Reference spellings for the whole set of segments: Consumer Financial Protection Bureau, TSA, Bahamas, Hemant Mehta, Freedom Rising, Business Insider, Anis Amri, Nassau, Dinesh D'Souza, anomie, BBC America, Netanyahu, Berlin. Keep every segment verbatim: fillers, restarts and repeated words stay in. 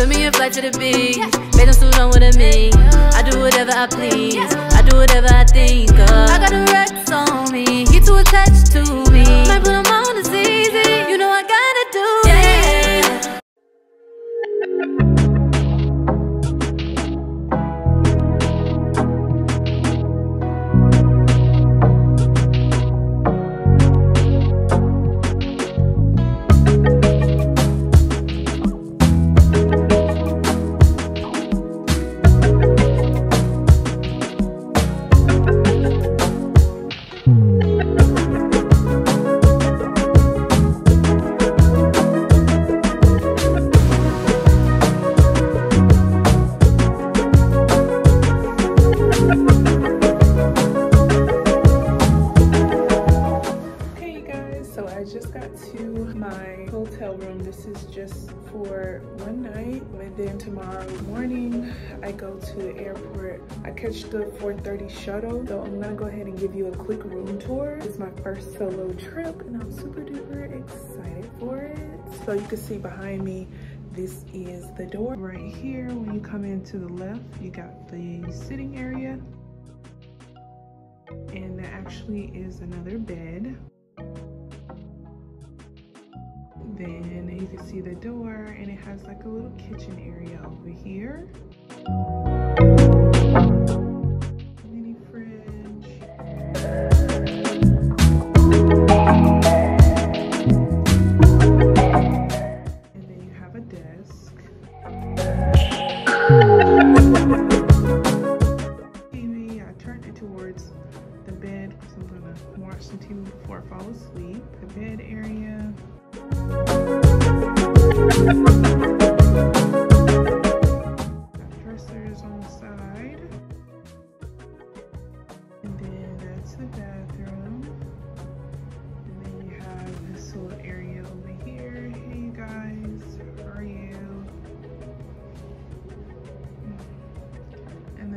Took me a flight to the beach, made them suit on what it means. I do whatever I please, I do whatever I think of. I got a Rex on me, he too attached to me. Might put him on, it's easy, you know I gotta do the four thirty shuttle. So I'm gonna go ahead and give you a quick room tour. It's my first solo trip and I'm super duper excited for it. So you can see behind me, this is the door. Right here, when you come in to the left, you got the sitting area. And there actually is another bed. Then you can see the door and it has like a little kitchen area over here.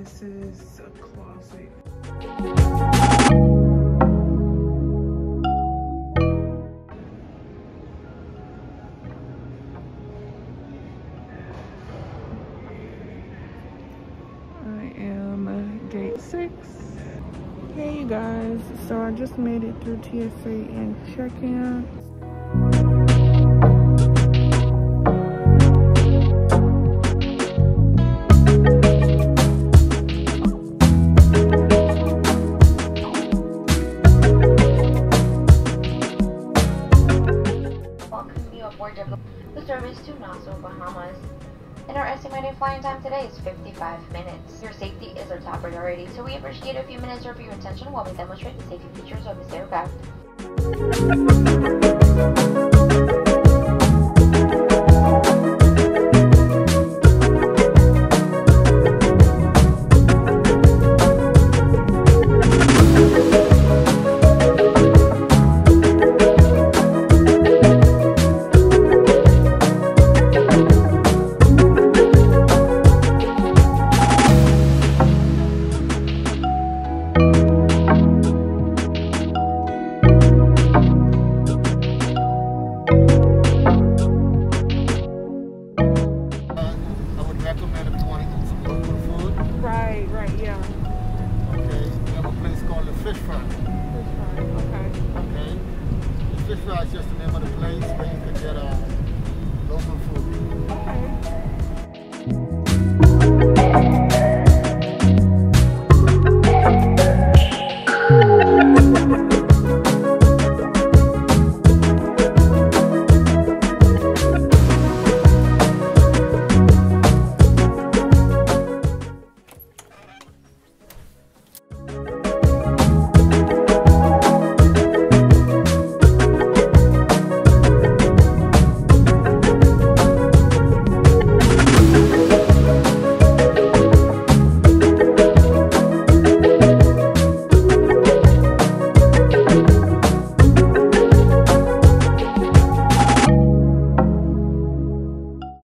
This is a closet. I am gate six. Hey you guys, so I just made it through T S A and check-in. To Nassau, Bahamas, and our estimated flying time today is fifty-five minutes. Your safety is our top priority, so we appreciate a few minutes of your attention while we demonstrate the safety features of this aircraft. It's just the name of the place where you can get uh, local food. Okay.